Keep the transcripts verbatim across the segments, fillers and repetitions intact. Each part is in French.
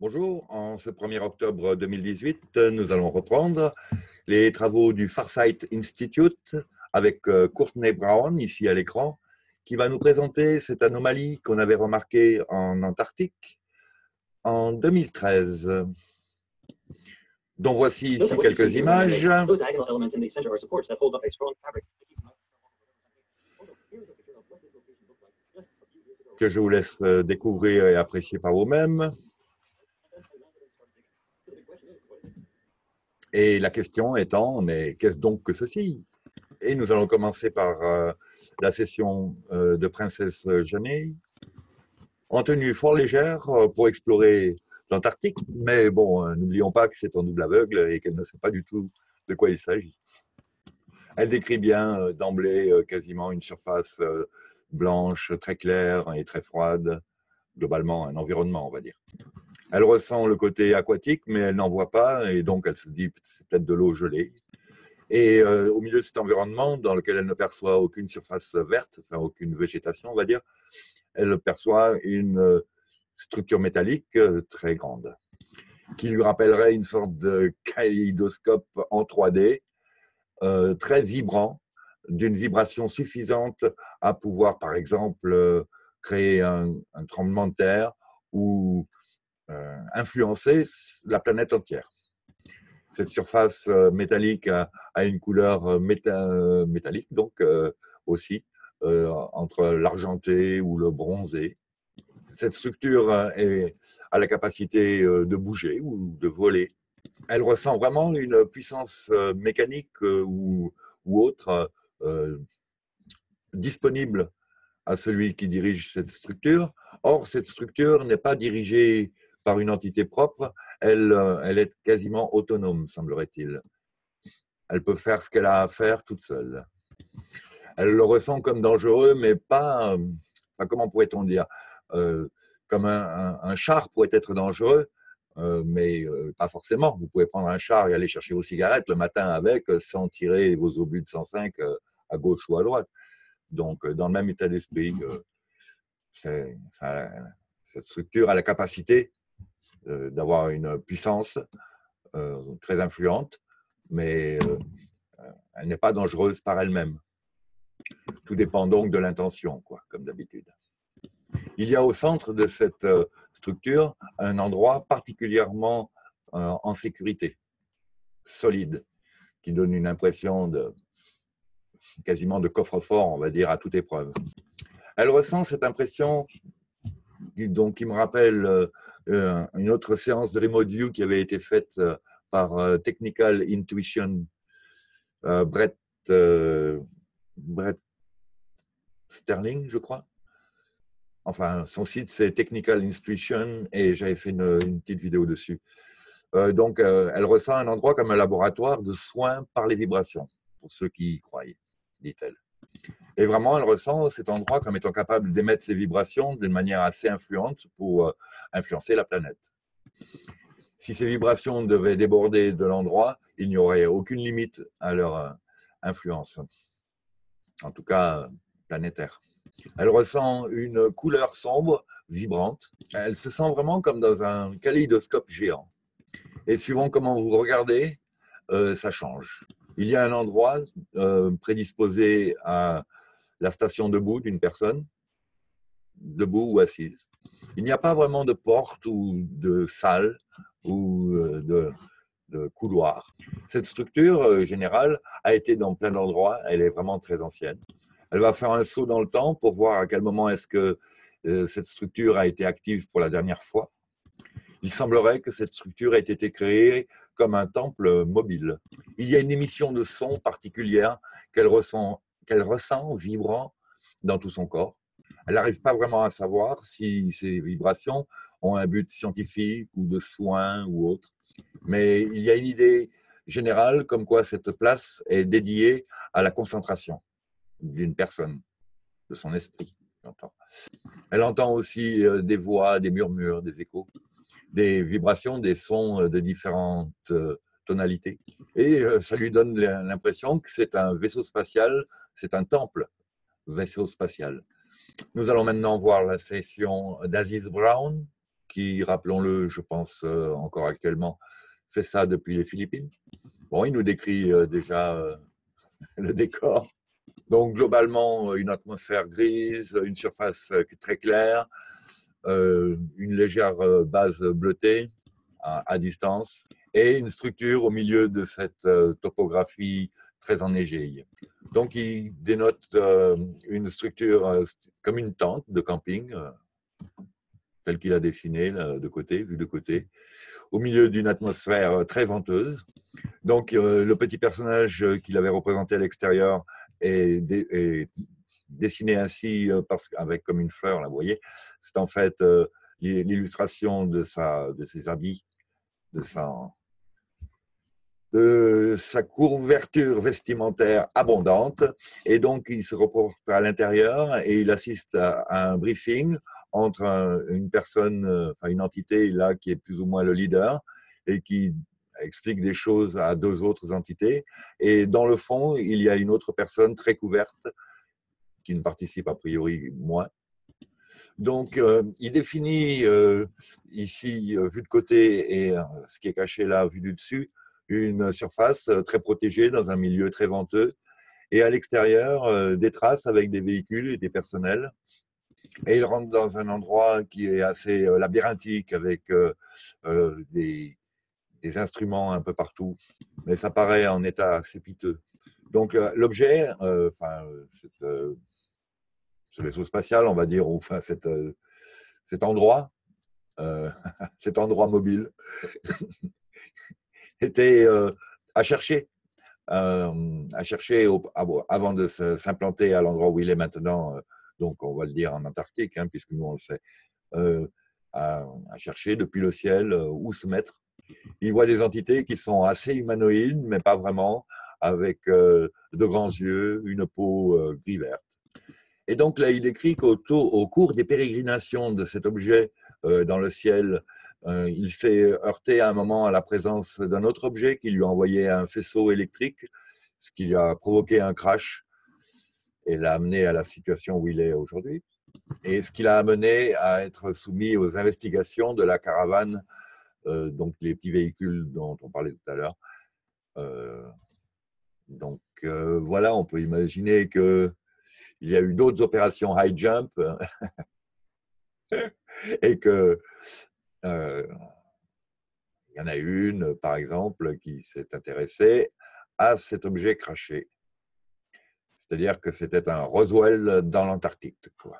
Bonjour, en ce premier octobre deux mille dix-huit, nous allons reprendre les travaux du Farsight Institute avec Courtney Brown, ici à l'écran, qui va nous présenter cette anomalie qu'on avait remarquée en Antarctique en deux mille treize. Donc voici ici quelques images. Que je vous laisse découvrir et apprécier par vous-même. Et la question étant, mais qu'est-ce donc que ceci? Et nous allons commencer par euh, la session euh, de Princesse Jeanne, en tenue fort légère euh, pour explorer l'Antarctique. Mais bon, euh, n'oublions pas que c'est en double aveugle et qu'elle ne sait pas du tout de quoi il s'agit. Elle décrit bien euh, d'emblée euh, quasiment une surface euh, blanche, très claire et très froide. Globalement, un environnement, on va dire. Elle ressent le côté aquatique, mais elle n'en voit pas, et donc elle se dit c'est peut-être de l'eau gelée. Et euh, au milieu de cet environnement, dans lequel elle ne perçoit aucune surface verte, enfin aucune végétation, on va dire, elle perçoit une structure métallique très grande, qui lui rappellerait une sorte de kaléidoscope en trois D, euh, très vibrant, d'une vibration suffisante à pouvoir, par exemple, créer un, un tremblement de terre ou euh, influencer la planète entière. Cette surface euh, métallique a, a une couleur méta, métallique, donc euh, aussi, euh, entre l'argenté ou le bronzé. Cette structure euh, est, a la capacité euh, de bouger ou de voler. Elle ressent vraiment une puissance euh, mécanique euh, ou, ou autre euh, disponible à celui qui dirige cette structure. Or, cette structure n'est pas dirigée par une entité propre, elle, elle est quasiment autonome, semblerait-il. Elle peut faire ce qu'elle a à faire toute seule. Elle le ressent comme dangereux, mais pas, pas comment pourrait-on dire, euh, comme un, un, un char pourrait être dangereux, euh, mais euh, pas forcément. Vous pouvez prendre un char et aller chercher vos cigarettes le matin avec, sans tirer vos obus de cent cinq euh, à gauche ou à droite. Donc, dans le même état d'esprit, euh, cette structure a la capacité euh, d'avoir une puissance euh, très influente, mais euh, elle n'est pas dangereuse par elle-même. Tout dépend donc de l'intention, quoi, comme d'habitude. Il y a au centre de cette euh, structure un endroit particulièrement euh, en sécurité, solide, qui donne une impression de quasiment de coffre-fort, on va dire, à toute épreuve. Elle ressent cette impression donc, qui me rappelle euh, une autre séance de Remote View qui avait été faite euh, par euh, Technical Intuition, euh, Brett, euh, Brett Sterling, je crois. Enfin, son site, c'est Technical Intuition et j'avais fait une, une petite vidéo dessus. Euh, donc, euh, elle ressent un endroit comme un laboratoire de soins par les vibrations, pour ceux qui y croient, dit-elle. Et vraiment, elle ressent cet endroit comme étant capable d'émettre ses vibrations d'une manière assez influente pour influencer la planète. Si ces vibrations devaient déborder de l'endroit, il n'y aurait aucune limite à leur influence, en tout cas planétaire. Elle ressent une couleur sombre, vibrante. Elle se sent vraiment comme dans un kaléidoscope géant. Et suivant comment vous regardez, euh, ça change. Il y a un endroit euh, prédisposé à la station debout d'une personne, debout ou assise. Il n'y a pas vraiment de porte ou de salle ou de, de couloir. Cette structure euh, générale a été dans plein d'endroits, elle est vraiment très ancienne. Elle va faire un saut dans le temps pour voir à quel moment est-ce que euh, cette structure a été active pour la dernière fois. Il semblerait que cette structure ait été créée comme un temple mobile. Il y a une émission de son particulière qu'elle ressent, qu'elle ressent vibrant dans tout son corps. Elle n'arrive pas vraiment à savoir si ces vibrations ont un but scientifique ou de soins ou autre. Mais il y a une idée générale comme quoi cette place est dédiée à la concentration d'une personne, de son esprit. Elle entend aussi des voix, des murmures, des échos, des vibrations, des sons de différentes tonalités. Et ça lui donne l'impression que c'est un vaisseau spatial, c'est un temple vaisseau spatial. Nous allons maintenant voir la session d'Aziz Brown, qui, rappelons-le, je pense euh, encore actuellement, fait ça depuis les Philippines. Bon, il nous décrit euh, déjà euh, le décor. Donc, globalement, une atmosphère grise, une surface très claire, euh, une légère base bleutée à, à distance et une structure au milieu de cette euh, topographie très enneigée. Donc, il dénote euh, une structure euh, comme une tente de camping, euh, telle qu'il a dessinée là, de côté, vue de côté, au milieu d'une atmosphère très venteuse. Donc, euh, le petit personnage qu'il avait représenté à l'extérieur est, dé est dessiné ainsi, euh, parce avec comme une fleur, là, vous voyez. C'est en fait euh, l'illustration de, de ses habits, de sa... de sa couverture vestimentaire abondante, et donc il se reporte à l'intérieur et il assiste à un briefing entre un, une personne, enfin une entité là qui est plus ou moins le leader et qui explique des choses à deux autres entités, et dans le fond il y a une autre personne très couverte qui ne participe a priori moins. Donc, euh, il définit euh, ici, euh, vue de côté, et euh, ce qui est caché là, vue du dessus, une surface très protégée dans un milieu très venteux, et à l'extérieur, euh, des traces avec des véhicules et des personnels. Et il rentre dans un endroit qui est assez euh, labyrinthique, avec euh, euh, des, des instruments un peu partout, mais ça paraît en état assez piteux. Donc, euh, l'objet, euh, enfin, cette, euh, ce vaisseau spatial, on va dire, ou enfin, cette, euh, cet endroit, euh, cet endroit mobile, était euh, à chercher, euh, à chercher au, avant de s'implanter à l'endroit où il est maintenant, euh, donc on va le dire en Antarctique, hein, puisque nous on le sait, euh, à, à chercher depuis le ciel euh, où se mettre. Il voit des entités qui sont assez humanoïdes, mais pas vraiment, avec euh, de grands yeux, une peau euh, gris-verte. Et donc là, il décrit qu'au au cours des pérégrinations de cet objet euh, dans le ciel, Euh, il s'est heurté à un moment à la présence d'un autre objet qui lui a envoyé un faisceau électrique, ce qui lui a provoqué un crash et l'a amené à la situation où il est aujourd'hui, et ce qui l'a amené à être soumis aux investigations de la caravane, euh, donc les petits véhicules dont on parlait tout à l'heure. Euh, donc euh, voilà, on peut imaginer qu'il y a eu d'autres opérations high jump et que... Euh, il y en a une, par exemple, qui s'est intéressée à cet objet craché. C'est-à-dire que c'était un Roswell dans l'Antarctique, quoi.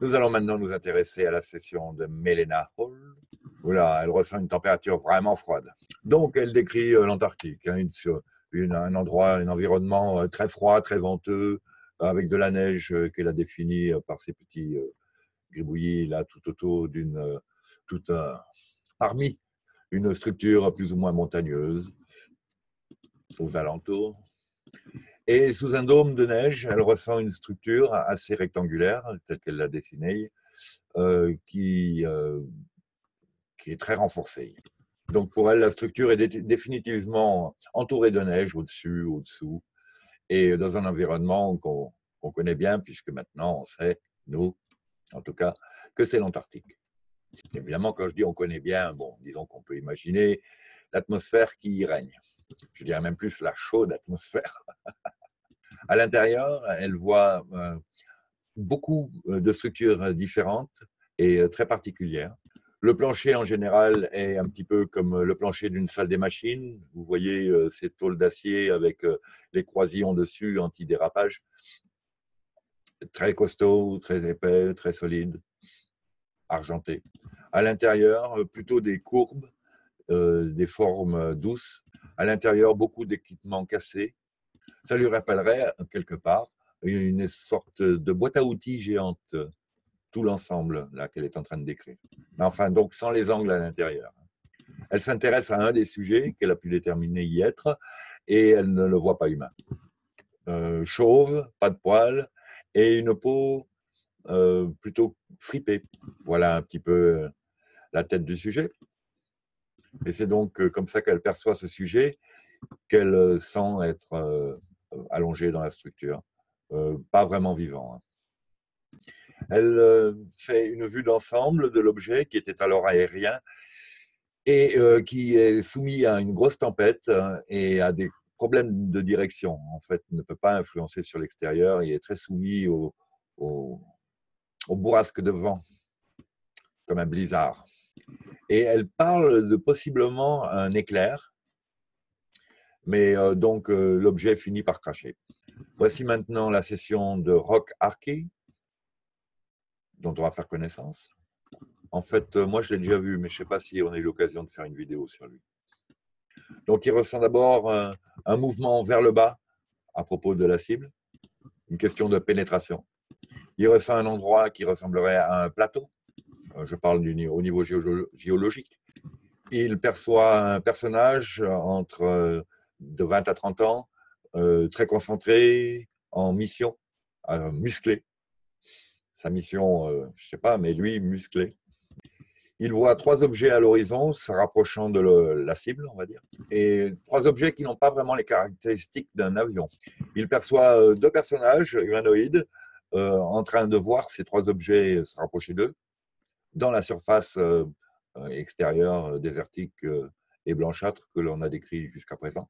Nous allons maintenant nous intéresser à la session de Milena Hall. Oula, elle ressent une température vraiment froide. Donc, elle décrit l'Antarctique, hein, une, une, un endroit, un environnement très froid, très venteux, avec de la neige qu'elle a définie par ses petits gribouillis là tout autour d'une... tout un, parmi une structure plus ou moins montagneuse aux alentours. Et sous un dôme de neige, elle ressent une structure assez rectangulaire, telle qu'elle l'a dessinée, euh, qui, euh, qui est très renforcée. Donc pour elle, la structure est dé définitivement entourée de neige au-dessus, au-dessous, et dans un environnement qu'on qu'on connaît bien, puisque maintenant on sait, nous, en tout cas, que c'est l'Antarctique. Évidemment, quand je dis on connaît bien, bon, disons qu'on peut imaginer l'atmosphère qui y règne. Je dirais même plus la chaude atmosphère. À l'intérieur, elle voit beaucoup de structures différentes et très particulières. Le plancher, en général, est un petit peu comme le plancher d'une salle des machines. Vous voyez ces tôles d'acier avec les croisillons dessus, anti-dérapage. Très costaud, très épais, très solide. Argenté. À l'intérieur, plutôt des courbes, euh, des formes douces. À l'intérieur, beaucoup d'équipements cassés. Ça lui rappellerait, quelque part, une sorte de boîte à outils géante, tout l'ensemble là qu'elle est en train de décrire. Mais enfin, donc, sans les angles à l'intérieur. Elle s'intéresse à un des sujets qu'elle a pu déterminer y être, et elle ne le voit pas humain. Euh, chauve, pas de poils, et une peau... Euh, plutôt fripé. Voilà un petit peu la tête du sujet. Et c'est donc comme ça qu'elle perçoit ce sujet, qu'elle sent être euh, allongée dans la structure, euh, pas vraiment vivant. Elle fait une vue d'ensemble de l'objet qui était alors aérien et qui est soumis à une grosse tempête et à des problèmes de direction. En fait, ne peut pas influencer sur l'extérieur. Il est très soumis aux, aux, aux bourrasques de vent, comme un blizzard. Et elle parle de possiblement un éclair, mais euh, donc euh, l'objet finit par cracher. Voici maintenant la session de Rock Arky, dont on va faire connaissance. En fait, euh, moi je l'ai déjà vu, mais je ne sais pas si on a eu l'occasion de faire une vidéo sur lui. Donc il ressent d'abord euh, un mouvement vers le bas à propos de la cible, une question de pénétration. Il ressent un endroit qui ressemblerait à un plateau. Je parle du, au niveau géologique. Il perçoit un personnage entre de vingt à trente ans, euh, très concentré, en mission, euh, musclé. Sa mission, euh, je ne sais pas, mais lui, musclé. Il voit trois objets à l'horizon, se rapprochant de le, la cible, on va dire, et trois objets qui n'ont pas vraiment les caractéristiques d'un avion. Il perçoit deux personnages humanoïdes euh, en train de voir ces trois objets se rapprocher d'eux, dans la surface extérieure, désertique et blanchâtre que l'on a décrit jusqu'à présent.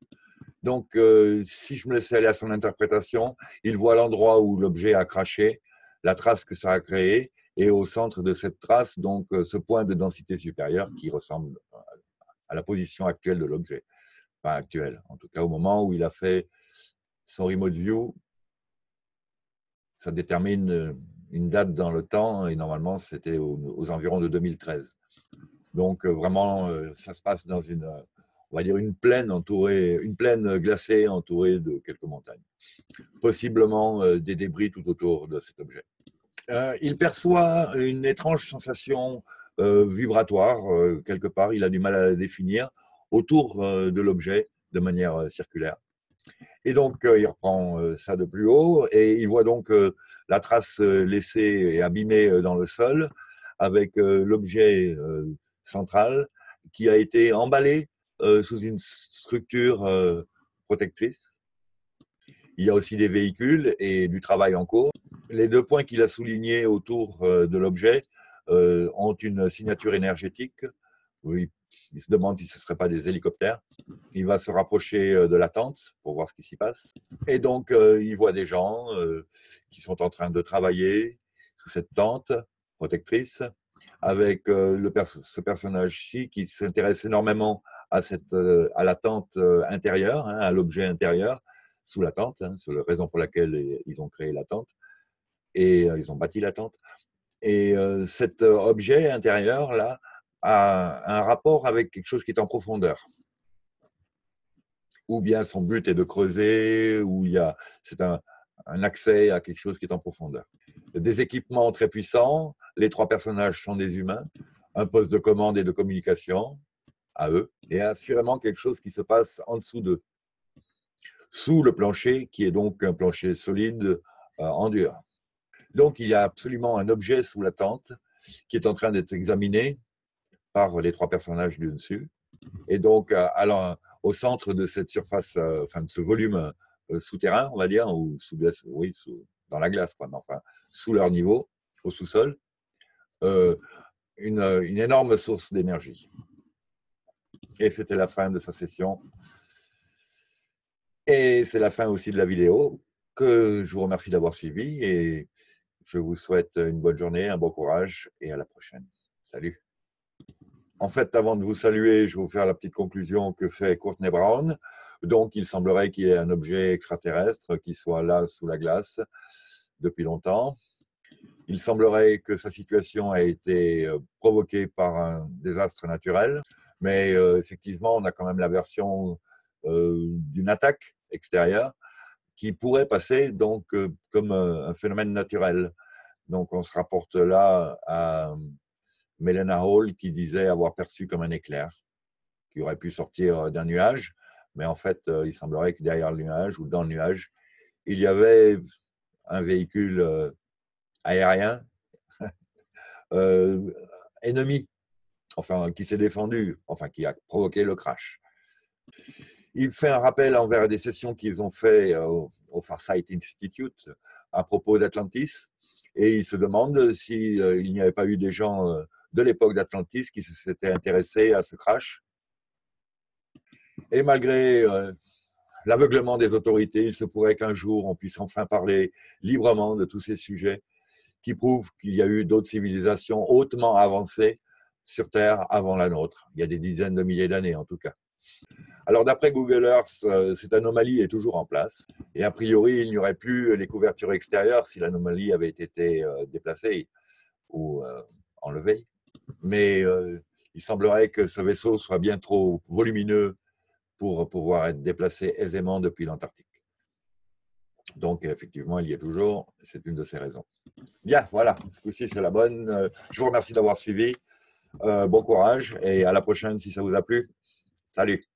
Donc, si je me laisse aller à son interprétation, il voit l'endroit où l'objet a craché, la trace que ça a créée, et au centre de cette trace, donc, ce point de densité supérieure qui ressemble à la position actuelle de l'objet. Enfin, actuelle, en tout cas, au moment où il a fait son remote view, ça détermine une date dans le temps, et normalement c'était aux environs de deux mille treize. Donc vraiment, ça se passe dans une, on va dire une plaine entourée, une plaine glacée entourée de quelques montagnes, possiblement des débris tout autour de cet objet. Euh, il perçoit une étrange sensation euh, vibratoire euh, quelque part. Il a du mal à la définir autour euh, de l'objet de manière euh, circulaire. Et donc, euh, il reprend euh, ça de plus haut et il voit donc euh, la trace euh, laissée et abîmée euh, dans le sol avec euh, l'objet euh, central qui a été emballé euh, sous une structure euh, protectrice. Il y a aussi des véhicules et du travail en cours. Les deux points qu'il a soulignés autour euh, de l'objet euh, ont une signature énergétique. Oui. Il se demande si ce ne serait pas des hélicoptères. Il va se rapprocher de la tente pour voir ce qui s'y passe. Et donc, euh, il voit des gens euh, qui sont en train de travailler sous cette tente protectrice avec euh, le pers- ce personnage-ci qui s'intéresse énormément à, cette, euh, à la tente intérieure, hein, à l'objet intérieur sous la tente. Hein, c'est la raison pour laquelle ils ont créé la tente et euh, ils ont bâti la tente. Et euh, cet objet intérieur-là, a un rapport avec quelque chose qui est en profondeur. Ou bien son but est de creuser, ou il y a, c'est un, un accès à quelque chose qui est en profondeur. Des équipements très puissants, les trois personnages sont des humains, un poste de commande et de communication à eux, et assurément quelque chose qui se passe en dessous d'eux, sous le plancher, qui est donc un plancher solide euh, en dur. Donc il y a absolument un objet sous la tente qui est en train d'être examiné par les trois personnages du dessus. Et donc, alors, au centre de cette surface, enfin de ce volume euh, souterrain, on va dire, ou sous glace, oui, sous, dans la glace, quoi, mais enfin, sous leur niveau, au sous-sol, euh, une, une énorme source d'énergie. Et c'était la fin de sa session. Et c'est la fin aussi de la vidéo, que je vous remercie d'avoir suivi, et je vous souhaite une bonne journée, un bon courage, et à la prochaine. Salut! En fait, avant de vous saluer, je vais vous faire la petite conclusion que fait Courtney Brown. Donc, il semblerait qu'il y ait un objet extraterrestre qui soit là sous la glace depuis longtemps. Il semblerait que sa situation ait été provoquée par un désastre naturel. Mais euh, effectivement, on a quand même la version euh, d'une attaque extérieure qui pourrait passer donc, euh, comme euh, un phénomène naturel. Donc, on se rapporte là à Milena Hall qui disait avoir perçu comme un éclair qui aurait pu sortir d'un nuage, mais en fait, il semblerait que derrière le nuage ou dans le nuage, il y avait un véhicule aérien euh, ennemi, enfin qui s'est défendu, enfin qui a provoqué le crash. Il fait un rappel envers des sessions qu'ils ont fait au, au Farsight Institute à propos d'Atlantis. et ils se demandent s'il euh, n'y avait pas eu des gens euh, de l'époque d'Atlantis qui s'étaient intéressés à ce crash. Et malgré euh, l'aveuglement des autorités, il se pourrait qu'un jour on puisse enfin parler librement de tous ces sujets qui prouvent qu'il y a eu d'autres civilisations hautement avancées sur Terre avant la nôtre, il y a des dizaines de milliers d'années en tout cas. Alors d'après Google Earth, cette anomalie est toujours en place et a priori il n'y aurait plus les couvertures extérieures si l'anomalie avait été déplacée ou enlevée. Mais euh, il semblerait que ce vaisseau soit bien trop volumineux pour pouvoir être déplacé aisément depuis l'Antarctique. Donc effectivement il y est toujours, c'est une de ces raisons. Bien, voilà, ce coup-ci c'est la bonne. Je vous remercie d'avoir suivi. Euh, bon courage et à la prochaine si ça vous a plu. Salut!